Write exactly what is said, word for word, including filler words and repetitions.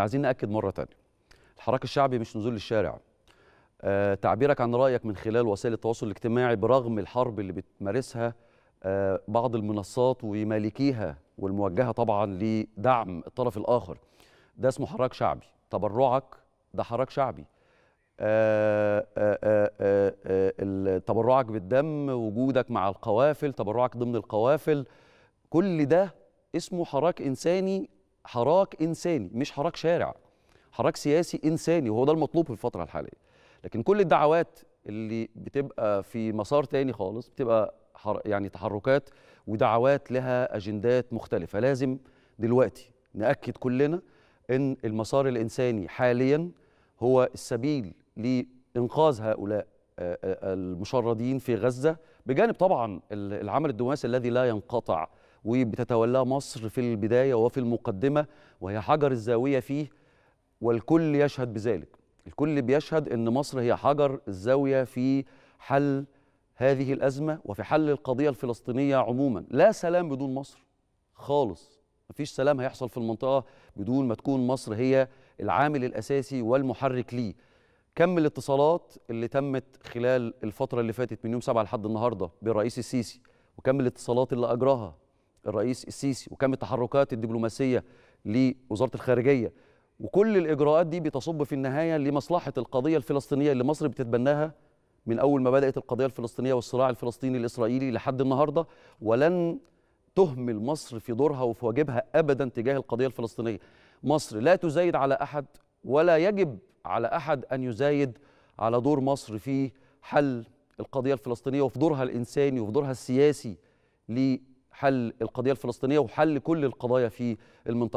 عايزين نأكد مرة تانية، الحراك الشعبي مش نزول للشارع. أه تعبيرك عن رأيك من خلال وسائل التواصل الاجتماعي برغم الحرب اللي بتمارسها أه بعض المنصات ومالكيها والموجهة طبعا لدعم الطرف الآخر، ده اسمه حراك شعبي. تبرعك ده حراك شعبي. أه أه أه أه تبرعك بالدم، وجودك مع القوافل، تبرعك ضمن القوافل، كل ده اسمه حراك إنساني. حراك إنساني مش حراك شارع، حراك سياسي إنساني، وهو ده المطلوب في الفترة الحالية. لكن كل الدعوات اللي بتبقى في مسار تاني خالص بتبقى يعني تحركات ودعوات لها أجندات مختلفة. لازم دلوقتي نأكد كلنا إن المسار الإنساني حاليا هو السبيل لإنقاذ هؤلاء المشردين في غزة، بجانب طبعا العمل الدبلوماسي الذي لا ينقطع وبتتولاه مصر في البداية وفي المقدمة، وهي حجر الزاوية فيه، والكل يشهد بذلك. الكل بيشهد أن مصر هي حجر الزاوية في حل هذه الأزمة وفي حل القضية الفلسطينية عموما. لا سلام بدون مصر خالص، مفيش سلام هيحصل في المنطقة بدون ما تكون مصر هي العامل الأساسي والمحرك ليه. كم الاتصالات اللي تمت خلال الفترة اللي فاتت من يوم سبعة لحد النهاردة بالرئيس السيسي، وكم الاتصالات اللي أجراها الرئيس السيسي، وكم التحركات الدبلوماسية لوزارة الخارجية، وكل الإجراءات دي بتصب في النهاية لمصلحة القضية الفلسطينية اللي مصر بتتبناها من أول ما بدأت القضية الفلسطينية والصراع الفلسطيني الإسرائيلي لحد النهاردة. ولن تهمل مصر في دورها وفي واجبها أبدا تجاه القضية الفلسطينية. مصر لا تزايد على أحد، ولا يجب على أحد أن يزايد على دور مصر في حل القضية الفلسطينية وفي دورها الإنساني وفي دورها السياسي لحل القضية الفلسطينية وحل كل القضايا في المنطقة.